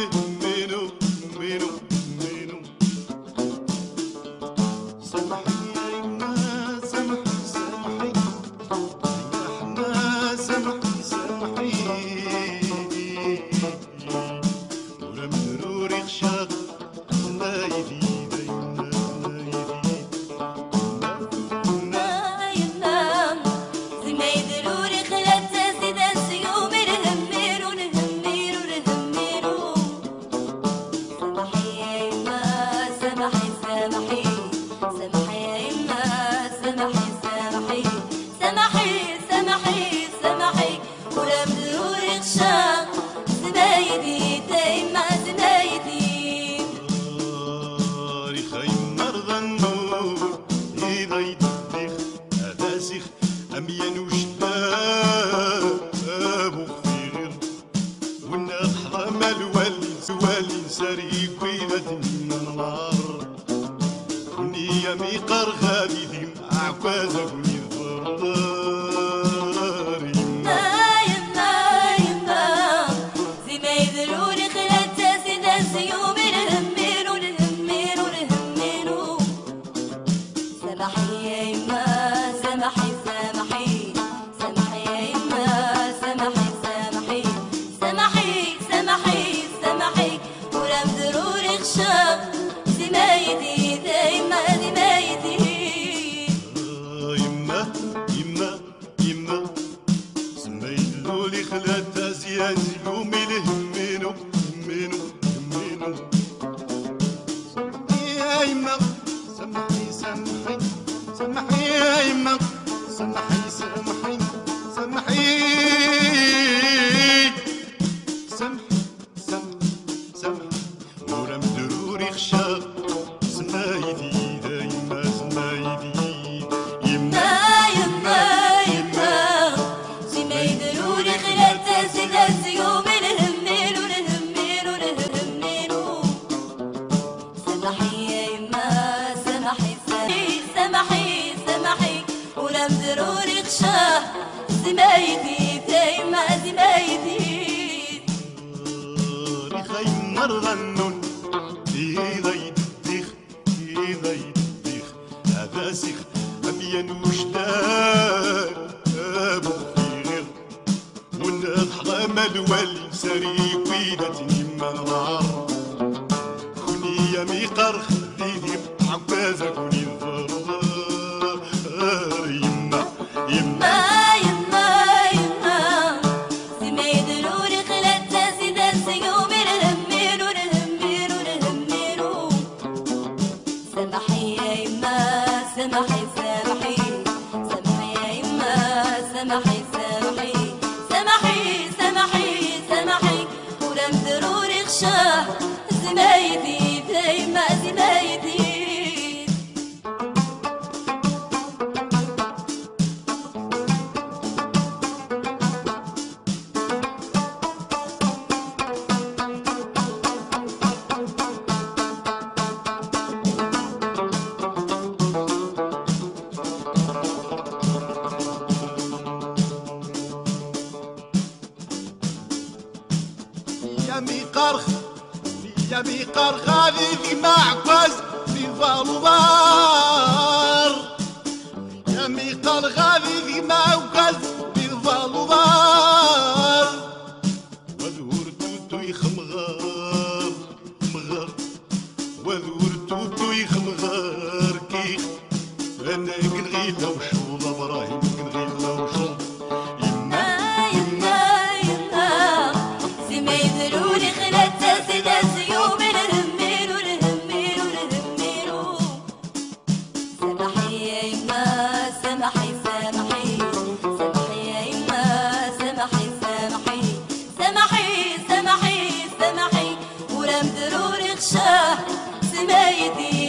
سمحي سمحي ولم درور اخشاه سمايتي.